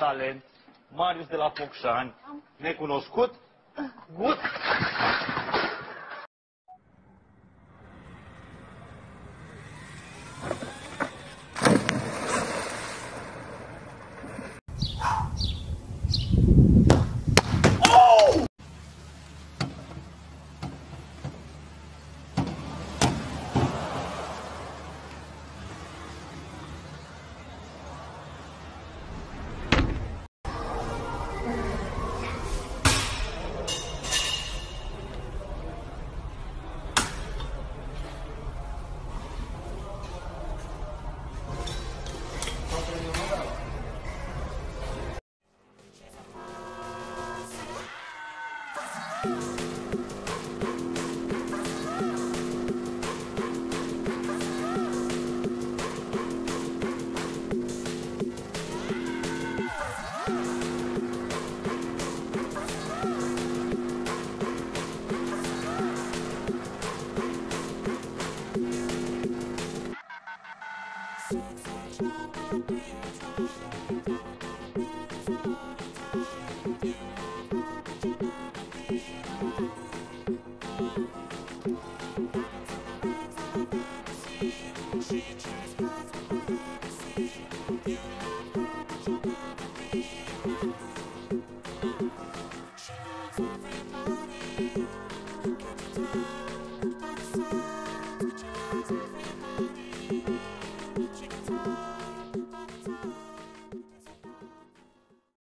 talent, Marius de la Pocșani, necunoscut, gut.